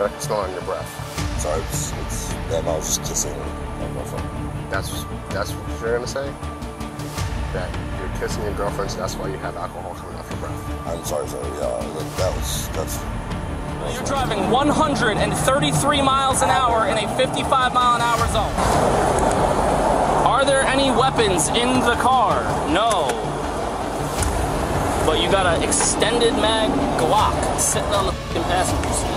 but it's still on your breath. So it's that I was just kissing my girlfriend. That's what you're gonna say? That you're kissing your girlfriend, so that's why you have alcohol coming off your breath. I'm sorry, sir. Yeah, that's you're driving 133 miles an hour in a 55 mile an hour zone. Are there any weapons in the car? No. But you got an extended mag Glock sitting on the passenger seat.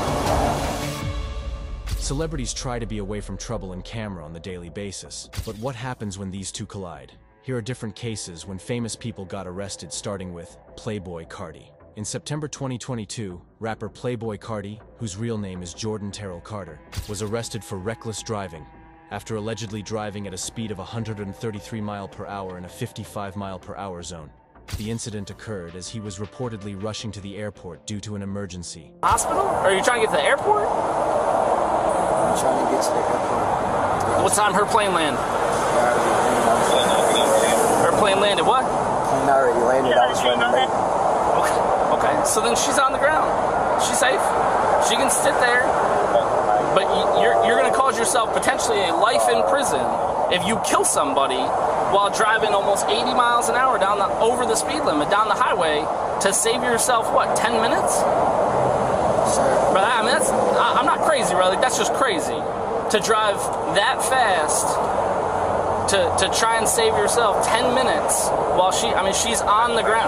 Celebrities try to be away from trouble and camera on the daily basis. But what happens when these two collide? Here are different cases when famous people got arrested, starting with Playboi Carti. In September 2022, rapper Playboi Carti, whose real name is Jordan Terrell Carter, was arrested for reckless driving after allegedly driving at a speed of 133 miles per hour in a 55 mile per hour zone. The incident occurred as he was reportedly rushing to the airport due to an emergency. Hospital? Or are you trying to get to the airport? I'm trying to get to the airport. What time her plane landed? Her plane landed what? Plane already landed. I was running late. Okay. So then she's on the ground. She's safe. She can sit there. But you're going to cause yourself potentially a life in prison if you kill somebody while driving almost 80 miles an hour down over the speed limit, down the highway, to save yourself, what, 10 minutes? Sure. Brother, I mean, I'm not crazy, brother. That's just crazy. To drive that fast, to try and save yourself 10 minutes while she's on the ground.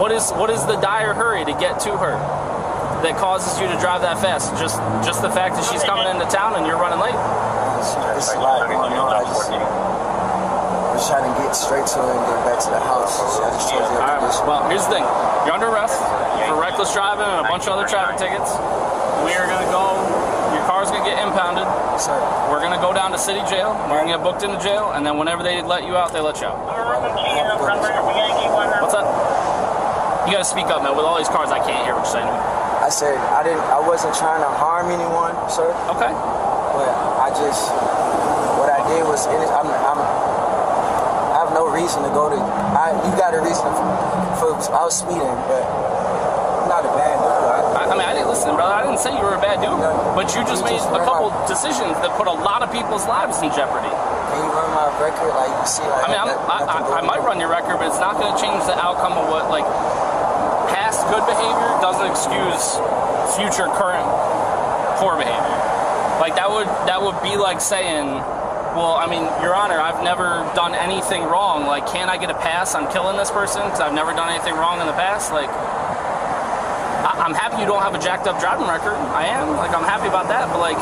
What is the dire hurry to get to her that causes you to drive that fast? Just the fact that she's coming into town and you're running late? It's a lot going on. I was trying to get straight to her and get back to the house. So I just told you. All right. Well, here's the thing. You're under arrest for reckless driving and a bunch of other traffic tickets. We are going to go. Your car's going to get impounded. Sir. We're going to go down to city jail. We're going to get booked into jail. And then whenever they let you out, they let you out. What's up? You got to speak up, man. With all these cars, I can't hear what you're saying to me. I said, I wasn't trying to harm anyone, sir. Okay. But what I did was, I have no reason to go to, you got a reason for I was speeding, but I'm not a bad dude. I didn't listen, brother, I didn't say you were a bad dude, but you just made a couple decisions that put a lot of people's lives in jeopardy. Can you run my record? Like, you see, like, I might run your record, but it's not going to change the outcome of what, like, past good behavior doesn't excuse future current poor behavior. Like, that would be like saying, well, I mean, Your Honor, I've never done anything wrong. Like, can't I get a pass on killing this person because I've never done anything wrong in the past? Like, I'm happy you don't have a jacked up driving record. I am. Like, I'm happy about that. But, like,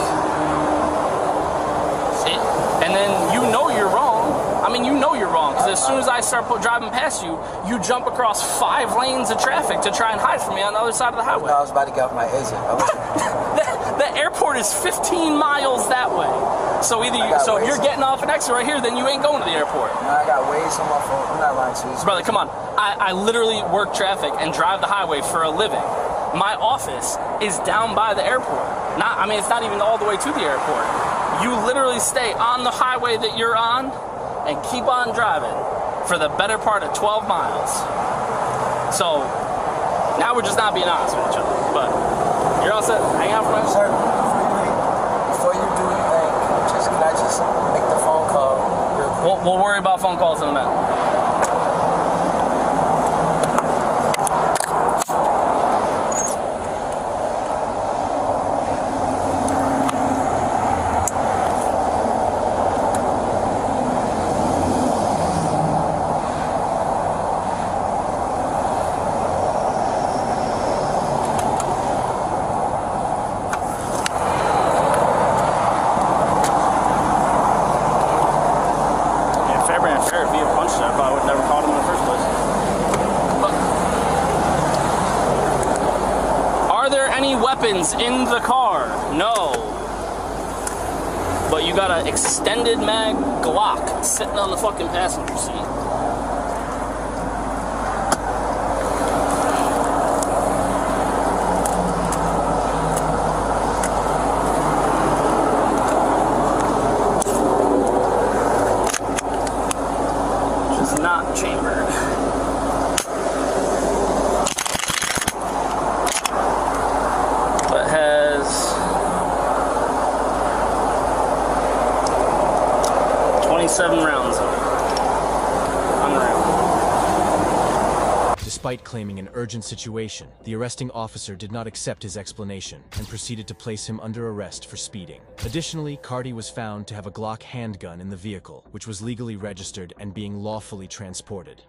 and then you know you're wrong. I mean, you know you're wrong because as soon as I start driving past you, you jump across 5 lanes of traffic to try and hide from me on the other side of the highway. I was about to get off my exit. The airport is 15 miles that way. So if you're getting off an exit right here, then you ain't going to the airport. No, I got ways on my phone. I'm not lying to you. Brother, come on. I literally work traffic and drive the highway for a living. My office is down by the airport. It's not even all the way to the airport. You literally stay on the highway that you're on and keep on driving for the better part of 12 miles. So now we're just not being honest with each other, but. You're all set. Hang out for a minute. Sir, before you do anything, can I just make the phone call? We'll worry about phone calls in a minute. In the car? No. But you got an extended mag Glock sitting on the fucking passenger seat. Which is not chambered. 7 rounds. Unround. Despite claiming an urgent situation, the arresting officer did not accept his explanation and proceeded to place him under arrest for speeding. Additionally, Carti was found to have a Glock handgun in the vehicle, which was legally registered and being lawfully transported.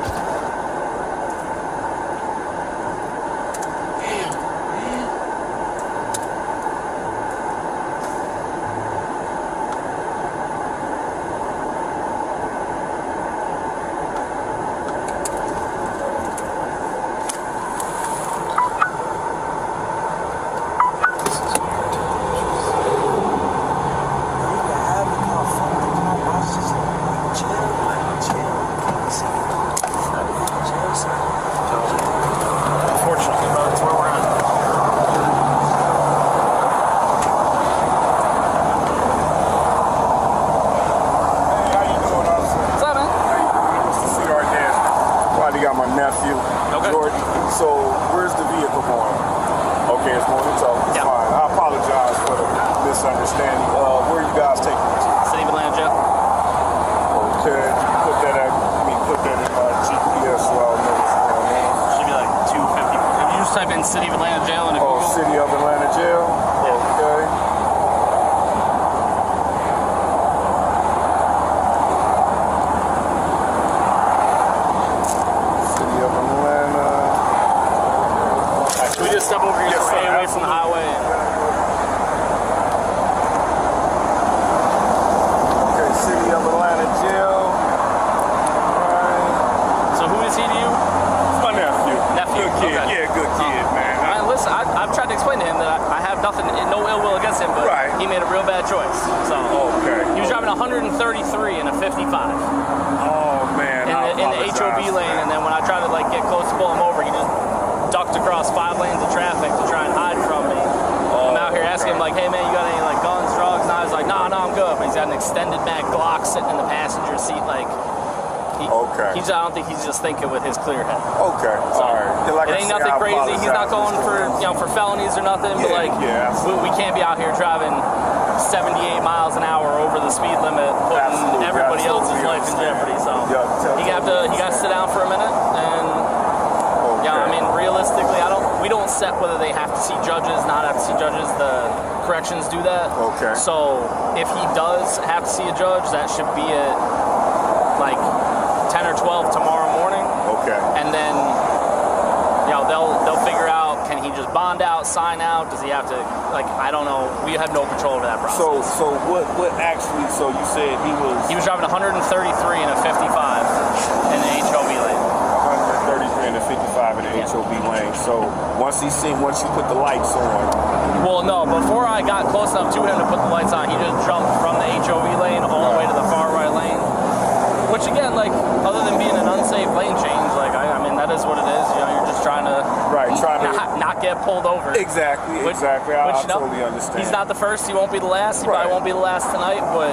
He won't be the last. He probably won't be the last tonight, but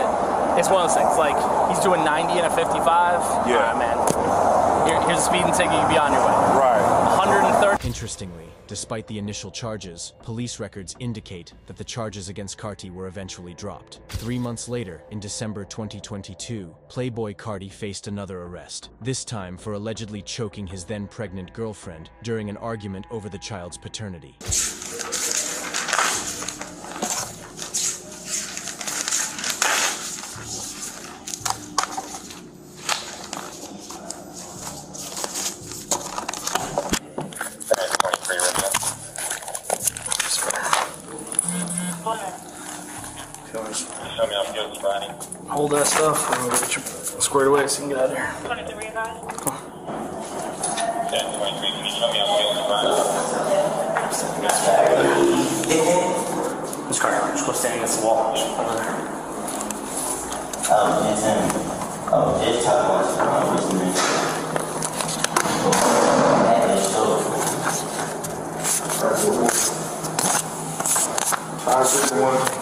it's one of those things. Like, he's doing 90 and a 55. Yeah. All right, man. Here's a speeding ticket. You'll be on your way. Right. 130. Interestingly, despite the initial charges, police records indicate that the charges against Carti were eventually dropped. 3 months later, in December 2022, Playboi Carti faced another arrest, this time for allegedly choking his then-pregnant girlfriend during an argument over the child's paternity. Hold that stuff and we'll get you squared away so you can get out of here. 23, guys. Come on. Miss Carter, just go stand against the wall. Over there. It's in. Oh, it's top.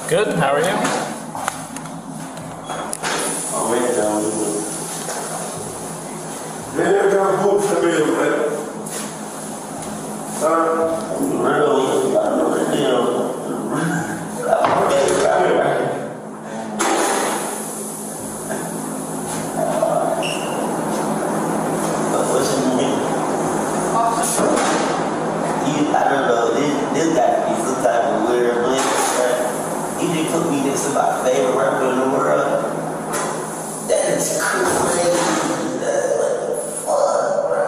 Good, how are you? that. He's some type of weird man. He just took me to some of my favorite rapper in the world. That is crazy. That's like the fuck, bro.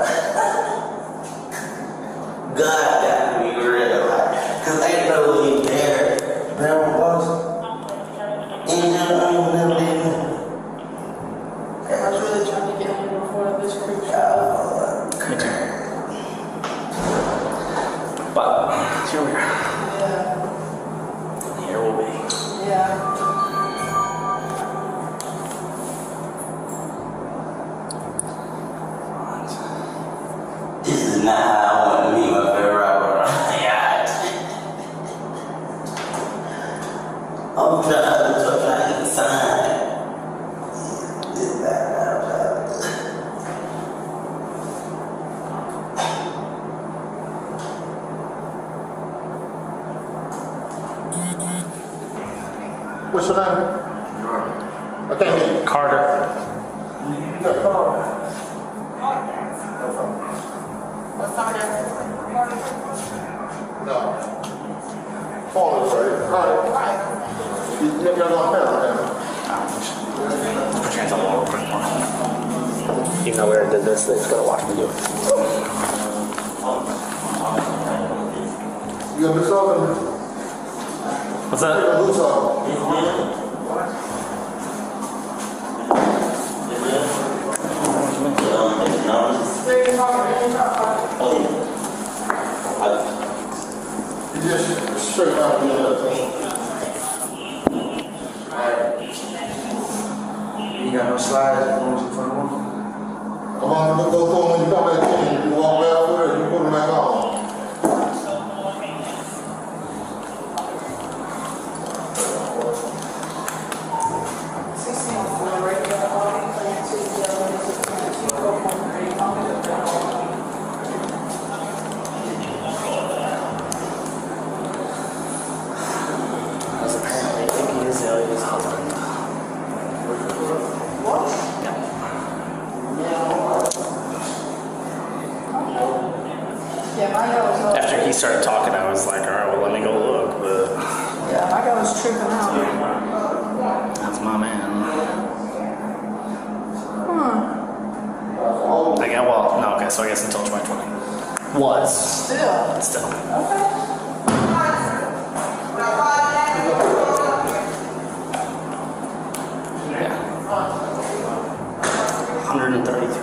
God got me real. Cause I didn't know he was there. Remember my boss? Ain't nothing wrong with them, nigga. I was really trying to get him before this creep show. But here we are. Yeah. Here we'll be. Yeah. This is not how I want to meet my favorite rapper. I'm trying to sign. This is not how I'm What's your name? Okay. Carter. No, Carter. What's our name? No. Paul is right. Carter. Right. You never got locked down, right? Put your hands on the wall real quick. Even though we already did this, they just gotta watch me do it. You gonna miss something? What's that? You got no slides? Come on, go through them when you come back in. You walk right over there, you put them back on. After he started talking, I was like, all right, well, let me go look. But yeah, my guy was tripping out. That's my man. Hmm. I guess, well, no, okay, so I guess until 2020. What? Still. Okay. Yeah. 133.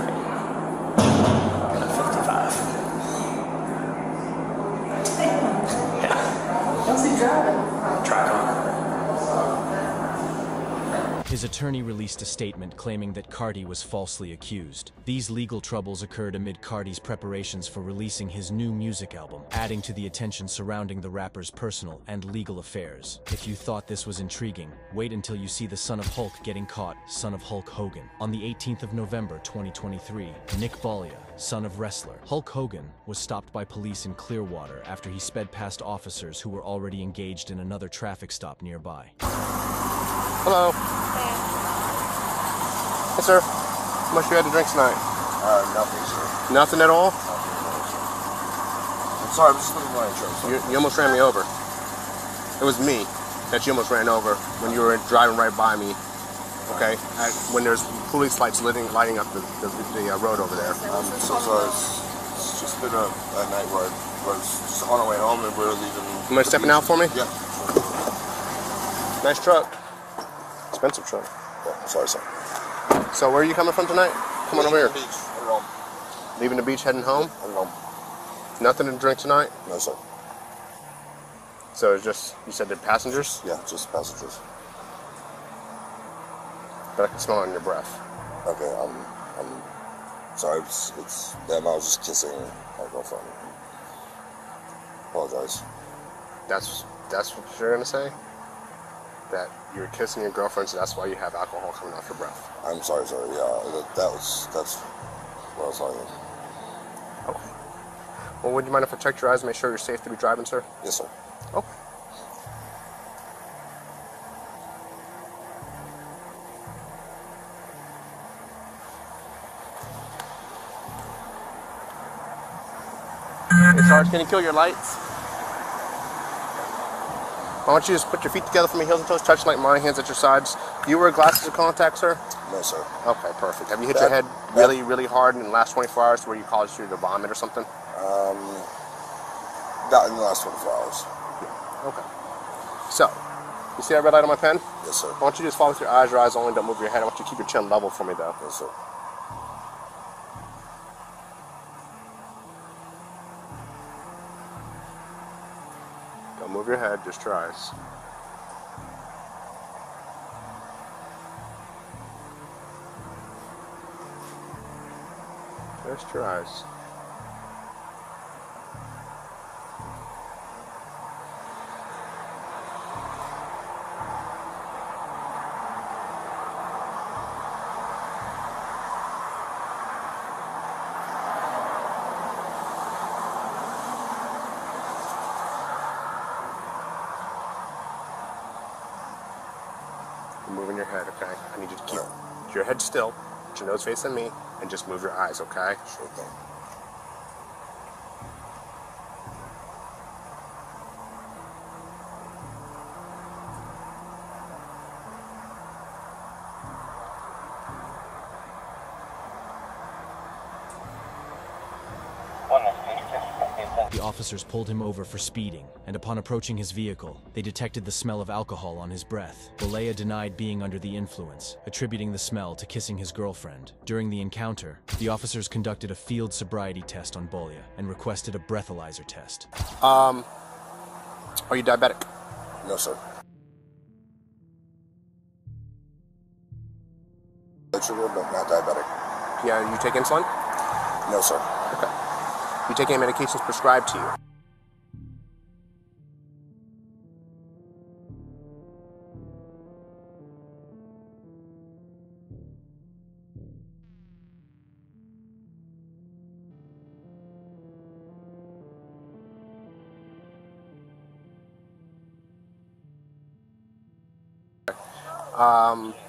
His attorney released a statement claiming that Carti was falsely accused. These legal troubles occurred amid Carti's preparations for releasing his new music album, adding to the attention surrounding the rapper's personal and legal affairs. If you thought this was intriguing, wait until you see the Son of Hulk getting caught, Son of Hulk Hogan. On the 18th of November 2023, Nick Bollea, son of wrestler Hulk Hogan, was stopped by police in Clearwater after he sped past officers who were already engaged in another traffic stop nearby. Hello. Hey, sir. How much you had to drink tonight? Nothing, sir. Nothing at all? Nothing at all, sir. I'm sorry, I'm just looking for my truck. You almost ran me over. It was me that you almost ran over when you were driving right by me. Okay, when there's police lights lighting up the road over there. I'm so sorry. It's just been a night where I was just on our way home and we're leaving. You mind stepping out for me? Yeah. Sure. Nice truck. Expensive truck. Yeah, sorry, sir. So where are you coming from tonight? Come on over here. Leaving the beach. Heading home. Leaving the beach, heading home? Heading home. Nothing to drink tonight? No, sir. So it's just, you said they're passengers? Yeah, just passengers. But I can smell it on your breath. Okay, I'm sorry, it's them. I was just kissing my girlfriend. Apologize. That's what you're gonna say? That you were kissing your girlfriend, so that's why you have alcohol coming off your breath. I'm sorry, sir. Yeah, that's what I was talking about. Okay. Well, would you mind if I checked your eyes and make sure you're safe to be driving, sir? Yes, sir. Okay. Hey, Sarge, can you kill your lights? I want you to just put your feet together for me, heels and toes touching like mine, hands at your sides. Do you wear glasses or contacts, sir? No, sir. Okay, perfect. Have you hit your head really hard in the last 24 hours where you caused you to vomit or something? Not in the last 24 hours. Yeah. Okay. So, you see that red light on my pen? Yes, sir. I want you to just follow with your eyes. Your eyes only, don't move your head. I want you to keep your chin level for me, though. Yes, sir. Move your head, just your eyes. Just your eyes. Moving your head, okay? I need you to keep your head still, put your nose facing me, and just move your eyes, okay? Sure thing. The officers pulled him over for speeding, and upon approaching his vehicle, they detected the smell of alcohol on his breath. Bollea denied being under the influence, attributing the smell to kissing his girlfriend. During the encounter, the officers conducted a field sobriety test on Bollea and requested a breathalyzer test. Are you diabetic? No, sir. Blood sugar, but not diabetic. Yeah, you take insulin? No, sir. Okay. You take any medications prescribed to you?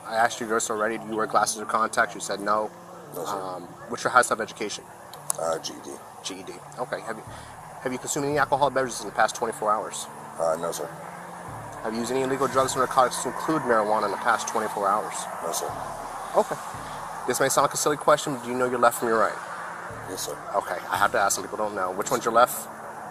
I asked you this already. Do you wear glasses or contacts? You said no. No, sir. What's your highest level of education? GED. GED. Okay. Have you consumed any alcohol beverages in the past 24 hours? No, sir. Have you used any illegal drugs or narcotics to include marijuana in the past 24 hours? No, sir. Okay. This may sound like a silly question, but do you know your left from your right? Yes, sir. Okay. I have to ask. Some people don't know. Which one's your left?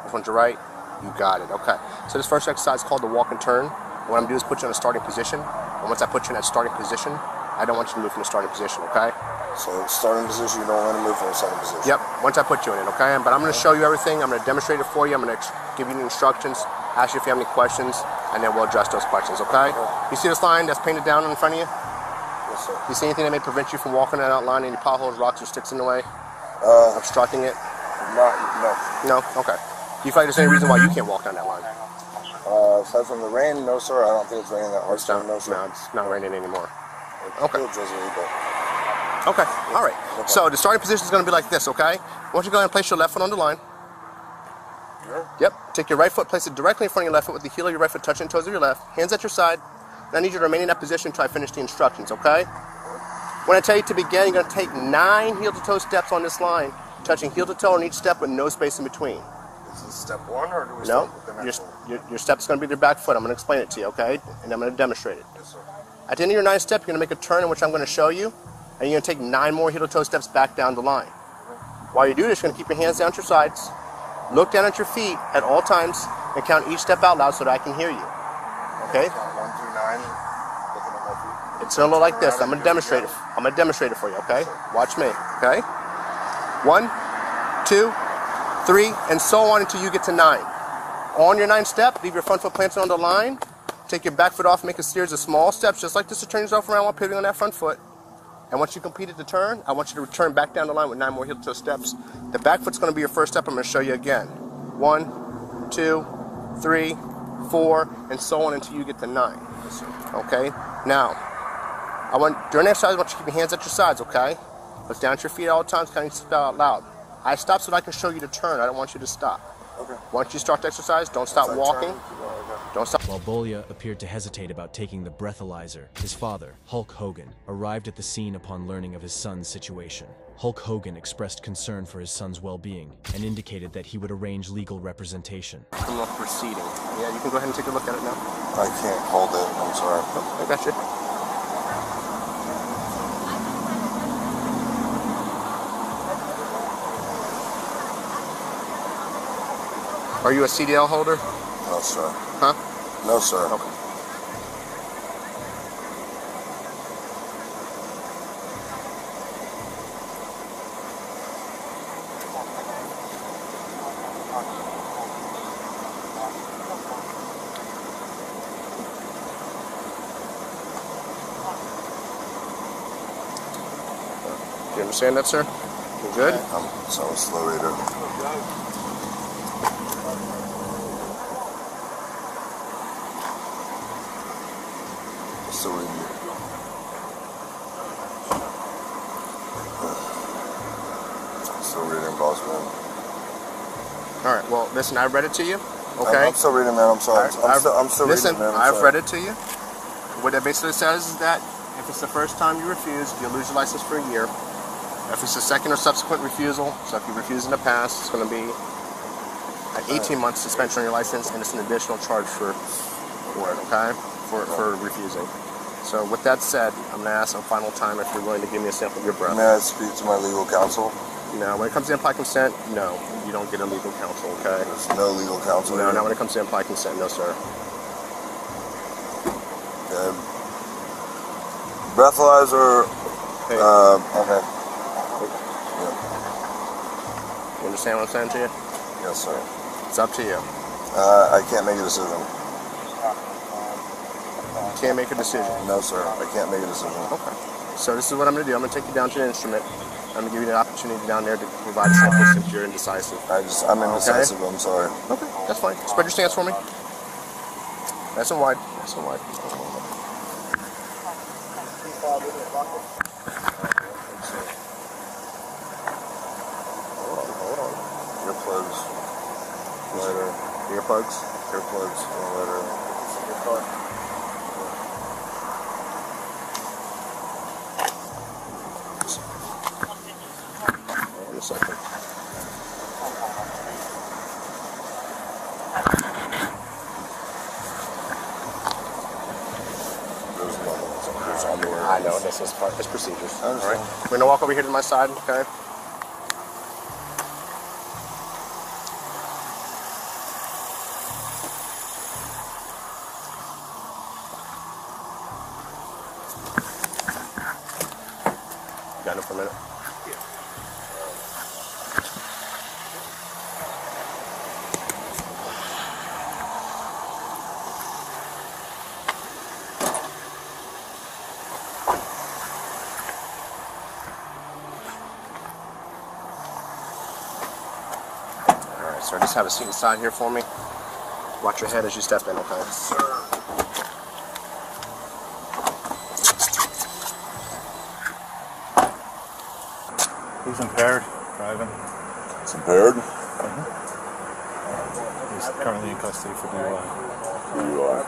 Which one's your right? You got it. Okay. So this first exercise is called the walk and turn. What I'm doing is put you in a starting position. And once I put you in that starting position, I don't want you to move from the starting position, okay? So starting position, you don't want to move from the starting position. Yep, once I put you in it, okay? But I'm going to show you everything. I'm going to demonstrate it for you. I'm going to give you the instructions, ask you if you have any questions, and then we'll address those questions, okay? You see this line that's painted down in front of you? Yes, sir. You see anything that may prevent you from walking that outline? Any potholes, rocks, or sticks in the way? Obstructing it? No. No? Okay. Do you feel like there's any reason why you can't walk down that line? Aside from the rain, no, sir. I don't think it's raining that hard. No, sir. No, it's not raining anymore. Okay. Okay, all right. So the starting position is going to be like this, okay? Why don't you go ahead and place your left foot on the line. Yep. Take your right foot, place it directly in front of your left foot with the heel of your right foot touching the toes of your left. Hands at your side. And I need you to remain in that position until I finish the instructions, okay? When I tell you to begin, you're going to take 9 heel-to-toe steps on this line, touching heel-to-toe on each step with no space in between. Is this step one, or do we start with the next one? No, your step's going to be your back foot. I'm going to explain it to you, okay? And I'm going to demonstrate it. Yes, sir. At the end of your 9th step, you're going to make a turn in which I'm going to show you, and you're going to take 9 more heel-to-toe steps back down the line. While you do this, you're going to keep your hands down at your sides, look down at your feet at all times, and count each step out loud so that I can hear you. Okay? Count 1 through 9, looking at my feet. It's going to look like this. I'm going to demonstrate it. I'm going to demonstrate it for you, okay? Watch me, okay? 1, 2, 3, and so on until you get to 9. On your 9th step, leave your front foot planted on the line. Take your back foot off, make a series of small steps, just like this, to turn yourself around while pivoting on that front foot. And once you completed the turn, I want you to return back down the line with 9 more heel-to-toe steps. The back foot's going to be your first step. I'm going to show you again. 1, 2, 3, 4, and so on until you get to 9. Okay? Now, during exercise, I want you to keep your hands at your sides, okay? Look down at your feet at all times, kind of step out loud. I stop so that I can show you to turn. I don't want you to stop. Okay. Once you start the exercise, don't stop walking. Don't stop. While Bollea appeared to hesitate about taking the breathalyzer, his father, Hulk Hogan, arrived at the scene upon learning of his son's situation. Hulk Hogan expressed concern for his son's well-being and indicated that he would arrange legal representation. Criminal proceeding. Yeah, you can go ahead and take a look at it now. I can't hold it. I'm sorry. I got you. Are you a CDL holder? No, sir. Huh? No, sir. Okay. Do you understand that, sir? You good? Yeah, I'm so slow reader. So in still reading, boss, man. All right. Well, listen. I read it to you. Okay. I'm still reading, man. I'm sorry. Right. I'm still reading, man. I've read it to you. What it basically says is that if it's the first time you refuse, you'll lose your license for a year. If it's the second or subsequent refusal, so if you refuse in the past, it's going to be an 18-month suspension on your license, and it's an additional charge for it. Okay. For refusing. So with that said, I'm going to ask a final time if you're willing to give me a sample of your breath. May I speak to my legal counsel? No. When it comes to implied consent, no. You don't get a legal counsel, okay? There's no legal counsel? No, not when it comes to implied consent, no, sir. Okay. Breathalyzer. Hey. Okay. Yeah. You understand what I'm saying to you? Yes, sir. It's up to you. I can't make a decision. Can't make a decision. No, sir. I can't make a decision. Okay. So this is what I'm going to do. I'm going to take you down to the instrument. I'm going to give you an opportunity down there to provide samples if you're indecisive. I'm indecisive. Okay? I'm sorry. Okay. That's fine. Spread your stance for me. Nice and wide. Nice and wide. Hold on. Earplugs. Lighter. Earplugs? Earplugs. Lighter. I know, this is part of this procedure. All right. We're going to walk over here to my side, okay? Got him for a minute? Yeah. Sir, just have a seat inside here for me. Watch your head as you step in, okay? Yes, sir. He's impaired driving. He's impaired? Mm-hmm. He's currently in custody for DUI. DUI.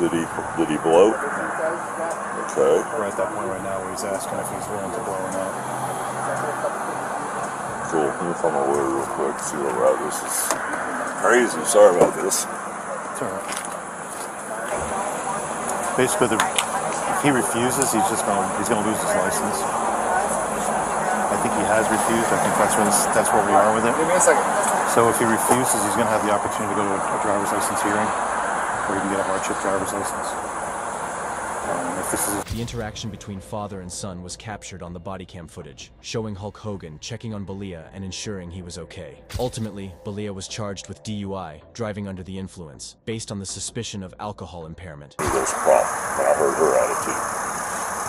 Did he blow? Yeah. Okay. We're at that point right now where he's asking if he's willing to blow or not. Cool. Let me find my way real quick, see what route this is. Crazy. Sorry about this. It's alright. Basically, if he refuses, he's gonna lose his license. I think he has refused. I think that's where we are with it. Give me a second. So if he refuses, he's gonna have the opportunity to go to a driver's license hearing, where he can get a hardship driver's license. The interaction between father and son was captured on the body cam footage, showing Hulk Hogan checking on Bollea and ensuring he was okay. Ultimately, Bollea was charged with DUI, driving under the influence, based on the suspicion of alcohol impairment. There's a problem when I heard her attitude.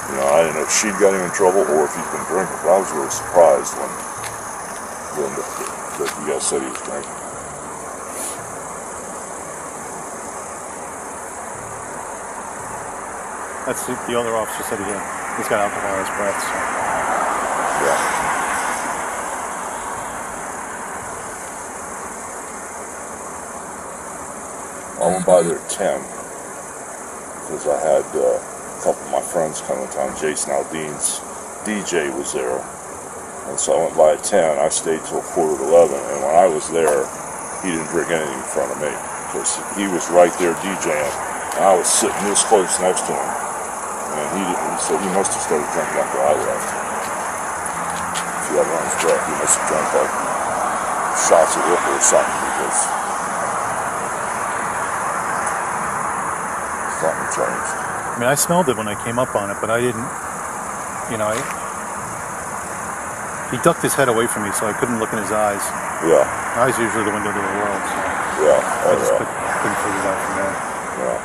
You know, I didn't know if she'd got him in trouble or if he's been drinking, but I was really surprised when that you guys said he was drinking. That's the other officer said again. He's got alcohol in his breath. So. Yeah. bothered Tim, because I had a couple of my friends coming to town. Jason Aldean's DJ was there, and so I went by at 10. I stayed till 11:15, and when I was there, he didn't drink anything in front of me, because he was right there DJing, and I was sitting this close next to him, and he didn't. So he must have started drinking after I left. If you have lunch break, he must have drank like shots of liquor or something, because something changed. I mean, I smelled it when I came up on it, but I didn't, you know, he ducked his head away from me, so I couldn't look in his eyes. Yeah. My eyes are usually the window to the world, so yeah. I just couldn't figure it out from there. Yeah.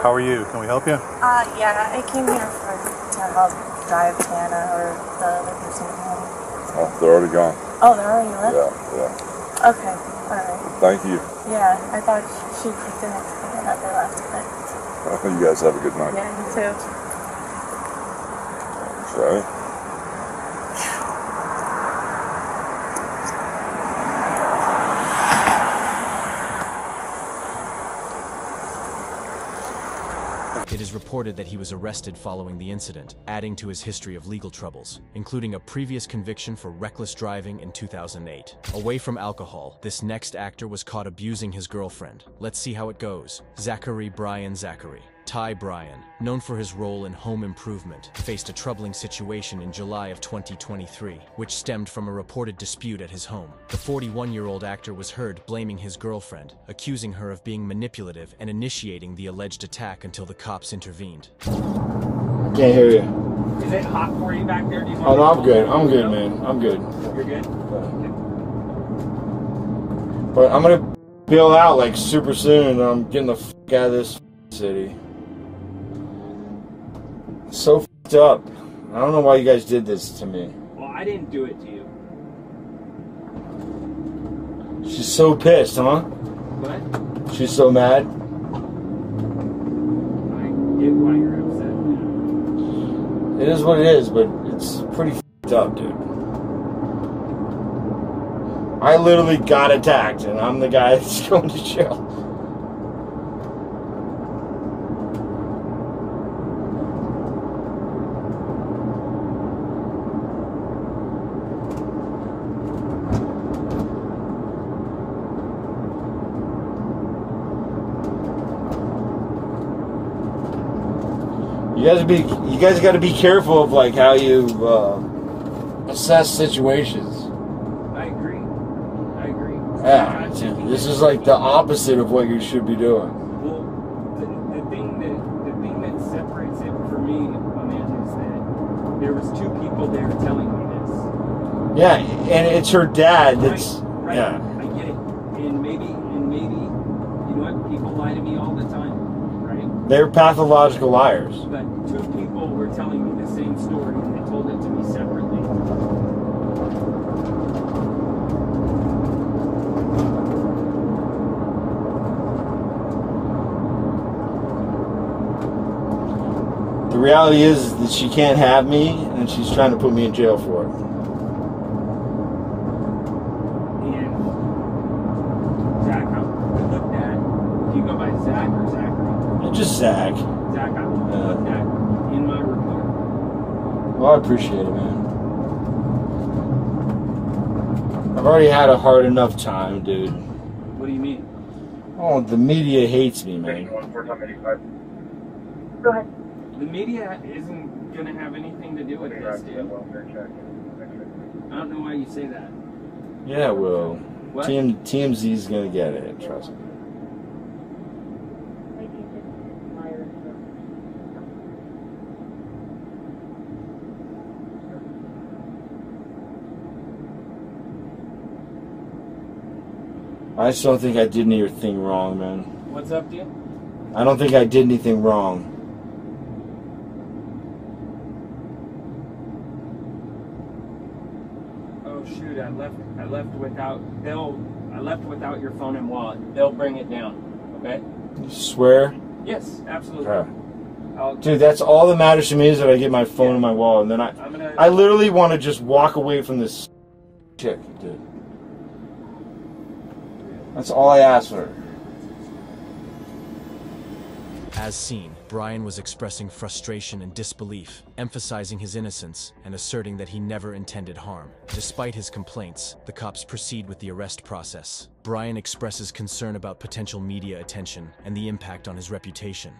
How are you? Can we help you? Yeah, I came here for to help drive Tana or the other person home. Oh, they're already gone. Oh, they're already left? Yeah. Okay. Alright. Thank you. Yeah, I thought she picked the next thing and that they left it. Well, you guys have a good night. Yeah, you too. Sorry. It is reported that he was arrested following the incident, adding to his history of legal troubles, including a previous conviction for reckless driving in 2008. Away from alcohol, this next actor was caught abusing his girlfriend. Let's see how it goes. Zachary Ty Bryan, known for his role in Home Improvement, faced a troubling situation in July of 2023, which stemmed from a reported dispute at his home. The 41-year-old actor was heard blaming his girlfriend, accusing her of being manipulative and initiating the alleged attack until the cops intervened. I can't hear you. Is it hot for you back there? Do you want I'm good. I'm good, man. I'm good. You're good? Okay. But I'm gonna bail out like super soon, and I'm getting the f*** out of this city. So f***ed up. I don't know why you guys did this to me. Well, I didn't do it to you. She's so pissed, huh? What? She's so mad. I get why you're upset now. It is what it is, but it's pretty f***ed up, dude. I literally got attacked, and I'm the guy that's going to jail. You guys gotta be careful of like how you assess situations. I agree. Yeah, this is like the opposite of what you should be doing. Well, the thing that separates it for me, Amanda, is that there was two people there telling me this. Yeah, and it's her dad. That's right. Yeah. I get it, and maybe you know what? People lie to me all the time. They're pathological liars. But two people were telling me the same story, and they told it to me separately. The reality is that she can't have me, and she's trying to put me in jail for it. And Zach, I looked at. Do you go by Zach or Zach? Just Zach. Zach, I love that in my report. Well, I appreciate it, man. I've already had a hard enough time, dude. What do you mean? Oh, the media hates me, man. Go ahead. The media isn't going to have anything to do with this, dude. I don't know why you say that. Yeah, well, TMZ's going to get it, trust me. I just don't think I did anything wrong, man. What's up, dude? I don't think I did anything wrong. Oh shoot! I left without your phone and wallet. They'll bring it down. Okay. You swear? Yes, absolutely. Dude, that's all that matters to me is that I get my phone and my wallet, and then I literally want to just walk away from this chick, dude. That's all I asked for. As seen, Bryan was expressing frustration and disbelief, emphasizing his innocence and asserting that he never intended harm. Despite his complaints, the cops proceed with the arrest process. Bryan expresses concern about potential media attention and the impact on his reputation.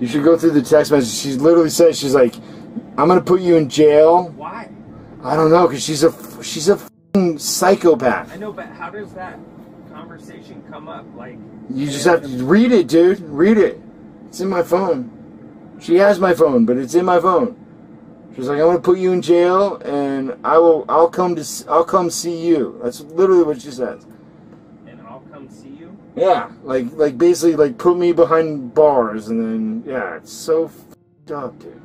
You should go through the text message. She literally says, she's like, I'm gonna put you in jail. Why? I don't know, cause she's a f***ing psychopath. I know, but how does that conversation come up? Like, you just have to read it, dude. Read it. It's in my phone. She has my phone, but it's in my phone. She's like, I'm gonna put you in jail, and I'll come see you. That's literally what she says. And I'll come see you. Yeah, like basically like put me behind bars, and then yeah, it's so f***ed up, dude.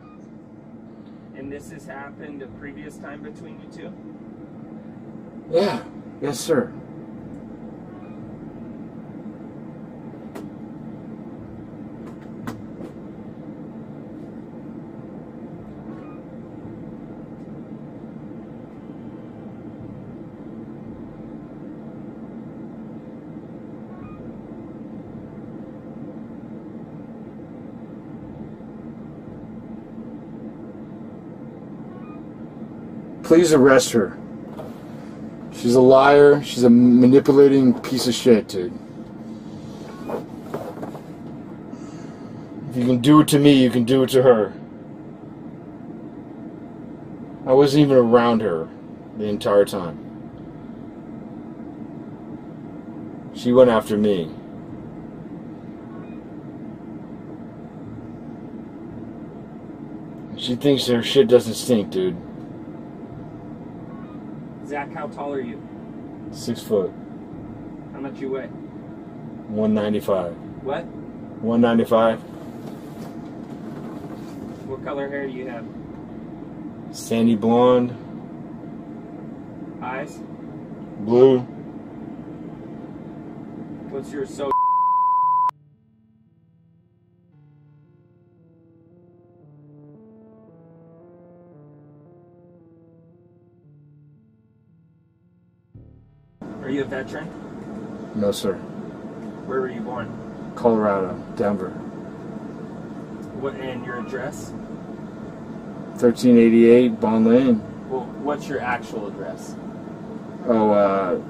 And this has happened a previous time between you two? Yeah. Yes, sir. Please arrest her. She's a liar. She's a manipulating piece of shit, dude. If you can do it to me, you can do it to her. I wasn't even around her the entire time. She went after me. She thinks her shit doesn't stink, dude. Zach, how tall are you? 6 foot. How much you weigh? 195. What? 195. What color hair do you have? Sandy blonde. Eyes? Blue. What's your social? Are you a veteran? No, sir. Where were you born? Colorado, Denver. What, and your address? 1388 Bond Lane. Well, what's your actual address? Oh,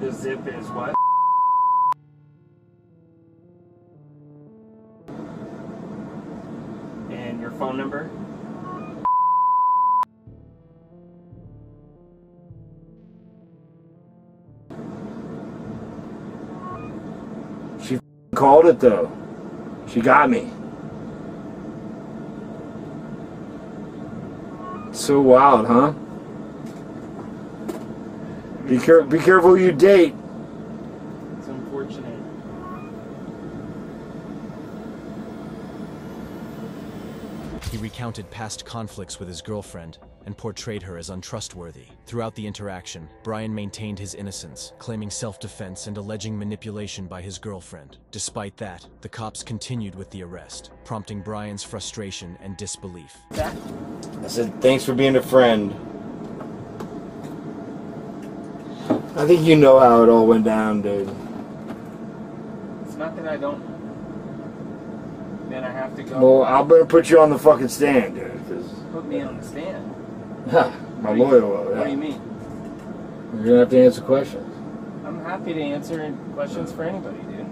the zip is what? And your phone number? She called it though. She got me. So wild, huh? Be careful who you date. It's unfortunate. He recounted past conflicts with his girlfriend and portrayed her as untrustworthy. Throughout the interaction, Bryan maintained his innocence, claiming self-defense and alleging manipulation by his girlfriend. Despite that, the cops continued with the arrest, prompting Bryan's frustration and disbelief. I said, thanks for being a friend. I think you know how it all went down, dude. It's not that I don't. Man, I have to go. Well, I better put you on the fucking stand, dude. Cause put me on the stand? My lawyer will, yeah. What do you mean? You're going to have to answer questions. I'm happy to answer questions for anybody, dude.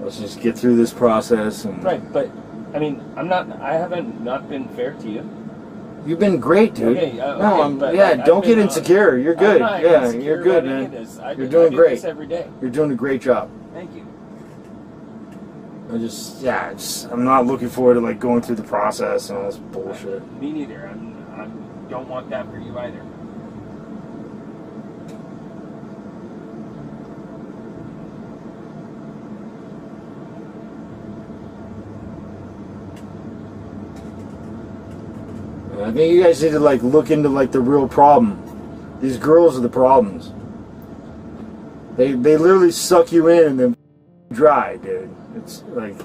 Let's just get through this process and... Right, but... I mean, I haven't been fair to you. You've been great, dude. Okay, no, I'm, but yeah, like, don't get insecure. You're good. Yeah, you're good, man. You're doing great. Every day. You're doing a great job. Thank you. I just, yeah, I'm not looking forward to like going through the process and all this bullshit. Me neither. I don't want that for you either. I think you guys need to like look into like the real problem. These girls are the problems. They literally suck you in and then dry, dude. It's like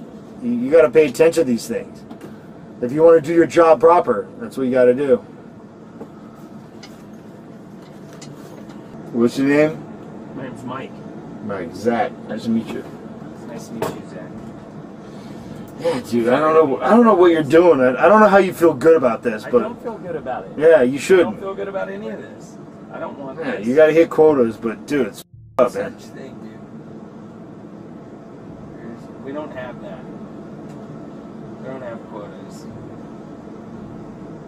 you got to pay attention to these things. If you want to do your job proper, that's what you got to do. What's your name? My name's Mike. Mike, Zach. Nice to meet you. It's nice to meet you, Zach. Yeah, dude, I don't know what you're doing. I don't know how you feel good about this, but I don't feel good about it. Yeah, you should. I don't feel good about any of this. I don't want this. You gotta hit quotas, but dude, it's up, man. Such thing, dude. We don't have that. We don't have quotas.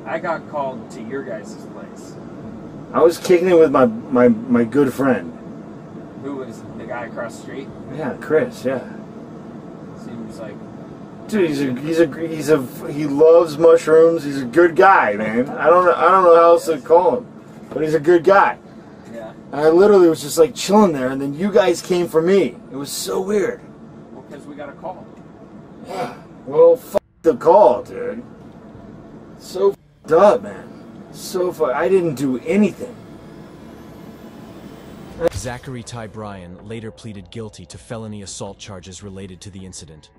I got called to your guys' place. I was kicking it with my good friend. Who was the guy across the street? Yeah, Chris. Yeah. Seems like. Dude, he loves mushrooms. He's a good guy, man. I don't know how else to call him, but he's a good guy. Yeah. And I literally was just like chilling there, and then you guys came for me. It was so weird. Well, because we got a call. Yeah. Well, fuck the call, dude. So fucked up, man. So fuck. I didn't do anything. Zachary Ty Bryan later pleaded guilty to felony assault charges related to the incident.